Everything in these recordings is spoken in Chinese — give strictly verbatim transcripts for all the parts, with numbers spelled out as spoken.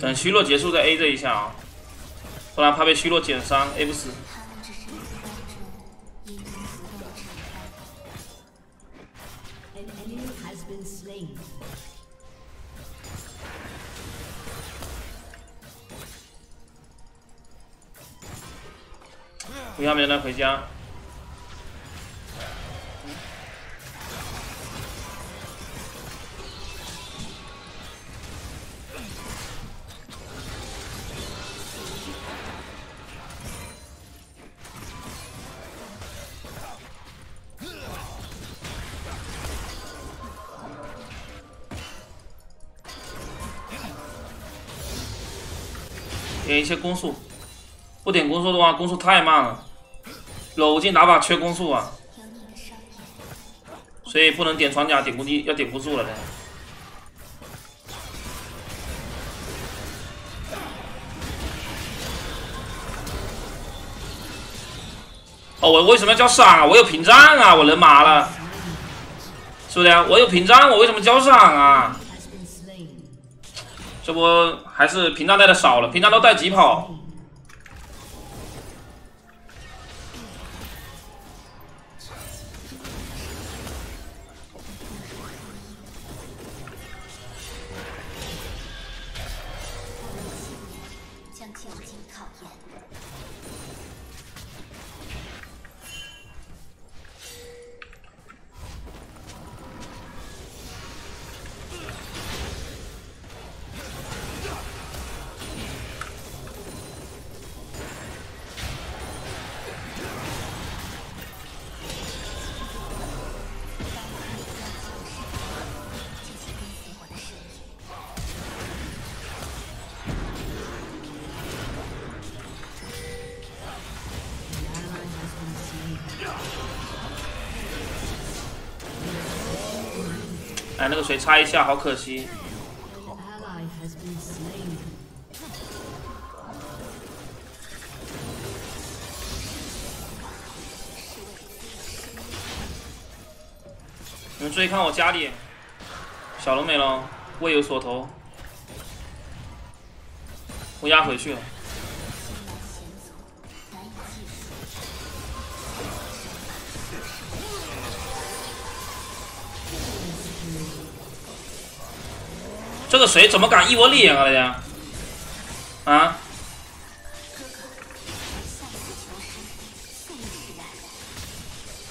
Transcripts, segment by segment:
等虚弱结束再 A 这一下啊、哦，不然怕被虚弱减伤 A 不死。 不要没人回家。点一些攻速，不点攻速的话，攻速太慢了。 搂进打法缺攻速啊，所以不能点船甲，点攻击要点攻速了的。哦，我为什么要交闪啊？我有屏障啊，我人马了，是不是啊？我有屏障，我为什么交闪啊？这不还是屏障带的少了，屏障都带疾跑。 哎，那个谁插一下，好可惜。你们注意看我家里，小龙没了，未有所投，我压回去了。 这个谁怎么敢一窝力啊？大家，啊！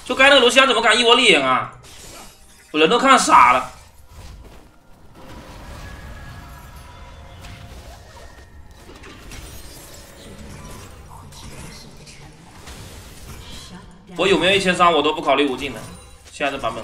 就该那个罗西安怎么敢一窝力啊？我人都看傻了。我有没有一千三我都不考虑无尽的，现在这版本。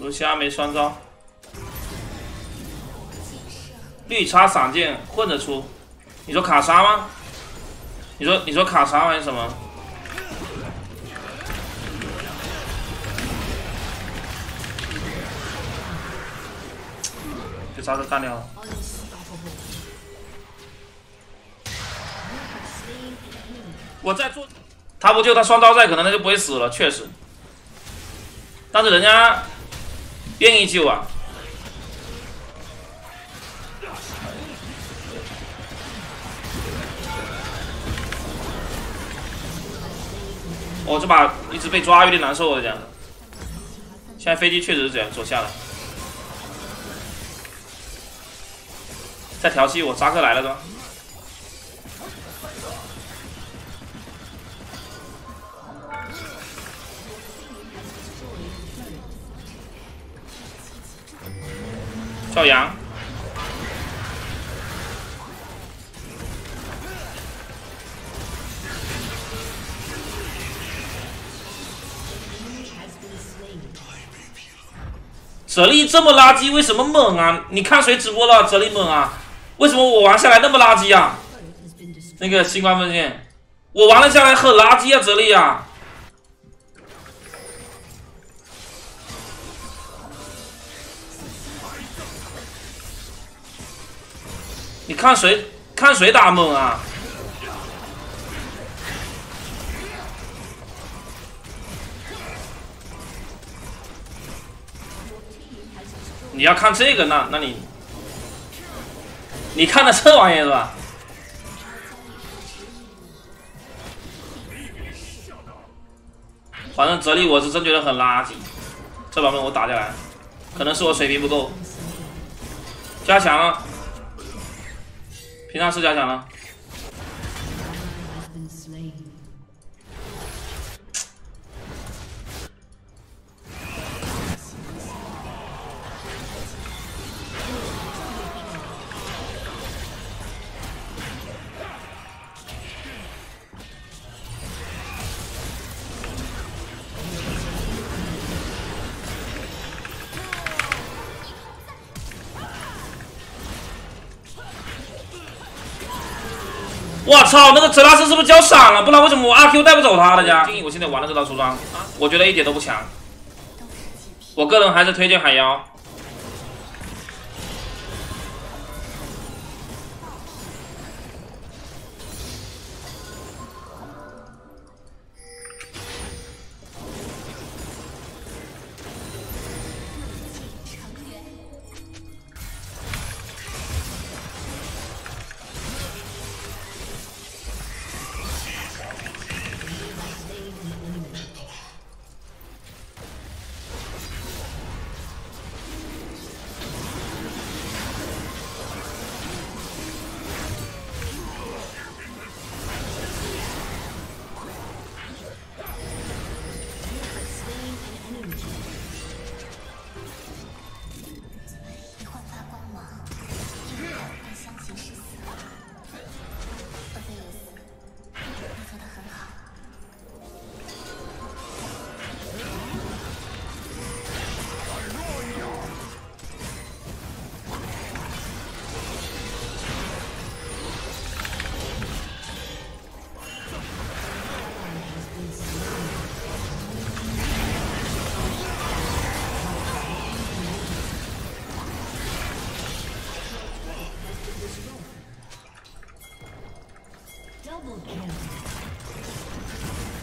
卢西亚没双招，绿插闪电混着出，你说卡莎吗？你说你说卡莎玩什么？被沙子干掉了。我在做，他不救他双招在，可能他就不会死了，确实。但是人家。 愿意救啊！哦，这把一直被抓有点难受，我讲。现在飞机确实是这样走下来。在调戏我，扎克来了是吧？ 赵阳，哲力这么垃圾，为什么猛啊？你看谁直播了？哲力猛啊？为什么我玩下来那么垃圾啊？那个新冠封建，我玩了下来很垃圾啊，哲力啊！你看谁看谁打猛啊！你要看这个，那那你你看的这玩意是吧？ 反正哲理我是真觉得很垃圾，这版本我打下来，可能是我水平不够。加强了，平常是加强了。我操，那个泽拉斯是不是交闪了？不然为什么我阿 Q 带不走他的呀？我现在玩的这套出装，我觉得一点都不强。我个人还是推荐海妖。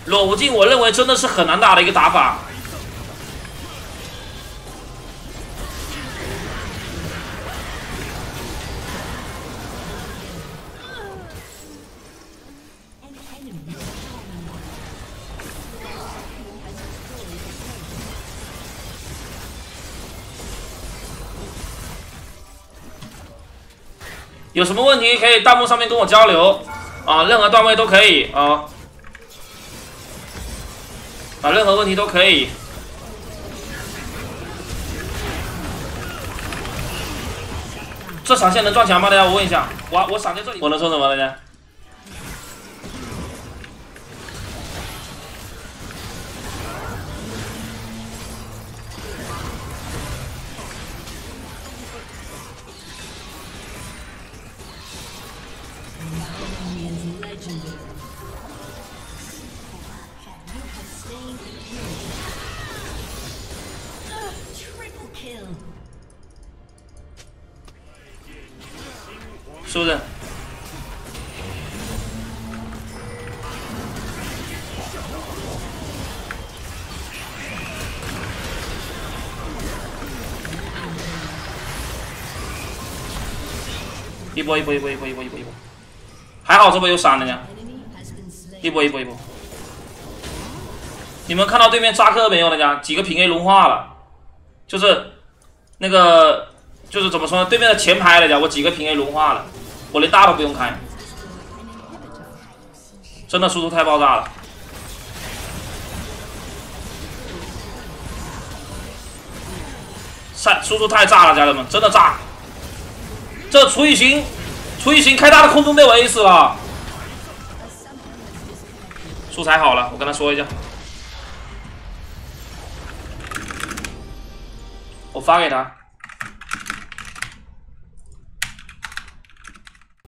裸无尽，我认为真的是很难打的一个打法。有什么问题可以弹幕上面跟我交流啊，任何段位都可以啊。 啊，任何问题都可以。这闪现能撞墙吗？大家我问一下，我我闪在这里，我能说什么？大家？是不是？一波一波一波一波一波一波一波，还好这波有闪了呢。一波一波一波，你们看到对面扎克没有？大家几个平 A 融化了，就是那个就是怎么说呢？对面的前排来讲，我几个平 A 融化了。 我连大都不用开，真的输出太爆炸了。太输出太炸了，家人们，真的炸！这楚雨荨，楚雨荨开大的空中被我 A 死了。素材好了，我跟他说一下，我发给他。